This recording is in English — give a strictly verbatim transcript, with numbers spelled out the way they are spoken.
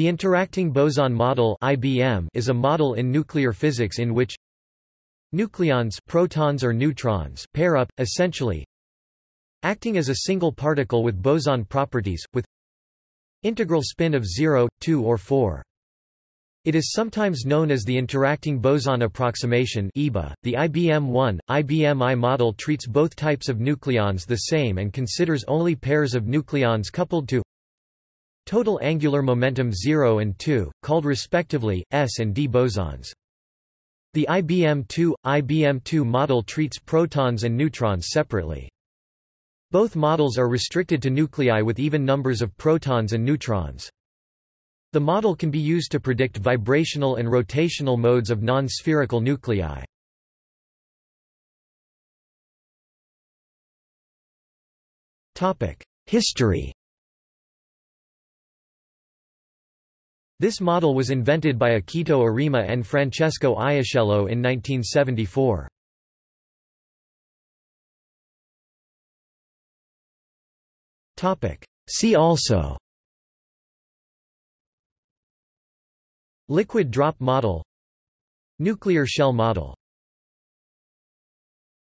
The Interacting Boson Model (I B M) is a model in nuclear physics in which nucleons, protons or neutrons, pair up, essentially acting as a single particle with boson properties, with integral spin of zero, two or four. It is sometimes known as the Interacting Boson Approximation (I B A). The I B M one, I B M I model treats both types of nucleons the same and considers only pairs of nucleons coupled to total angular momentum zero and two, called respectively, S and D bosons. The I B M two, I B M two model treats protons and neutrons separately. Both models are restricted to nuclei with even numbers of protons and neutrons. The model can be used to predict vibrational and rotational modes of non-spherical nuclei. History. This model was invented by Akito Arima and Francesco Iachello in nineteen seventy-four. See also: Liquid drop model, Nuclear shell model.